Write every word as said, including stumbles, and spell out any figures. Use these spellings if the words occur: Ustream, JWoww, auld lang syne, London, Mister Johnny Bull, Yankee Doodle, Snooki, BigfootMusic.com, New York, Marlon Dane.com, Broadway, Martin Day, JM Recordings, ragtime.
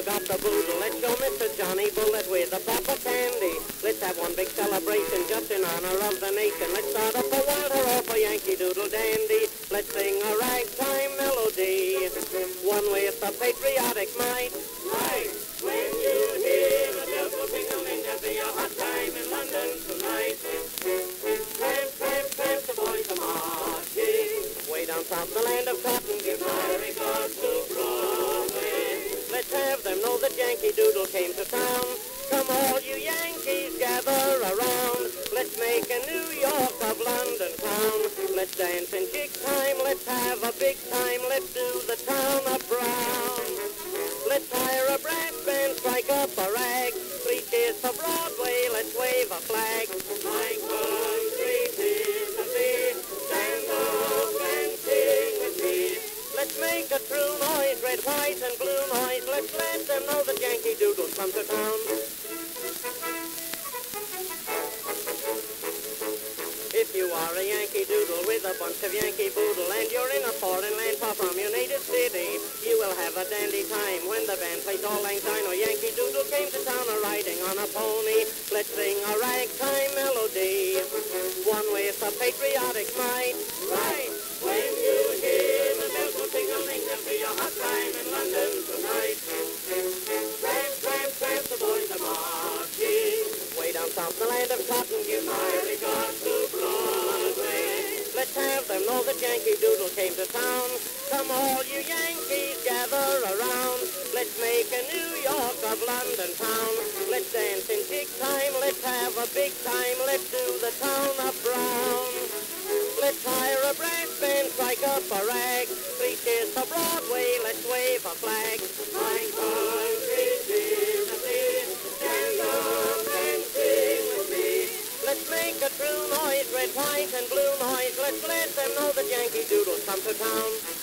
I got the boodle. Let's go, Mister Johnny Bullet, with the proper candy. Let's have one big celebration just in honor of the nation. Let's start up a water off a Yankee Doodle dandy. Let's sing a ragtime melody, one with a patriotic might. Might, when you hear the devil tingling, there'll be a hot time in London tonight. Tramp, tramp, tramp, the boys are marching. Way down south, the land of cotton, give my regards to Broadway. Let's have them know that Yankee Doodle came to town. Come all you Yankees, gather around. Let's make a New York of London town. Let's dance in jig time, let's have a big time. Let's do the town of Brown. Let's hire a brass band, strike up a rag. Three cheers for Broadway, let's wave a flag. My country, tis the sea. Stand up and sing with me. Let's make a true noise, red, white, and blue noise. Let's let them know that Yankee Doodle's come to town. If you are a Yankee Doodle with a bunch of Yankee boodle, and you're in a foreign land far from your native city, you will have a dandy time when the band plays Auld Lang Syne. Or Yankee Doodle came to town a-riding on a pony. Let's sing a ragtime melody, one with a patriotic might. Right! When you hear the bells will sing a ling, there'll be a hot time in London tonight. Tramp, tramp, tramp, the boys are marching. Way down south, the land of cotton, give my regards to Broadway. Let's have them know that Yankee Doodle came to town. Come all you Yankees, gather around. Let's make a New York of London town. Let's dance in jig time, let's have a big time. Let's do the town of Brown. Let's hire a brass band, strike up a rag. Three cheers for Broadway, let's wave a flag. My country, tis the sea. Stand up and sing with me. Let's make a true noise, red, white, and blue noise. Let's let them know that Yankee Doodle's come to town.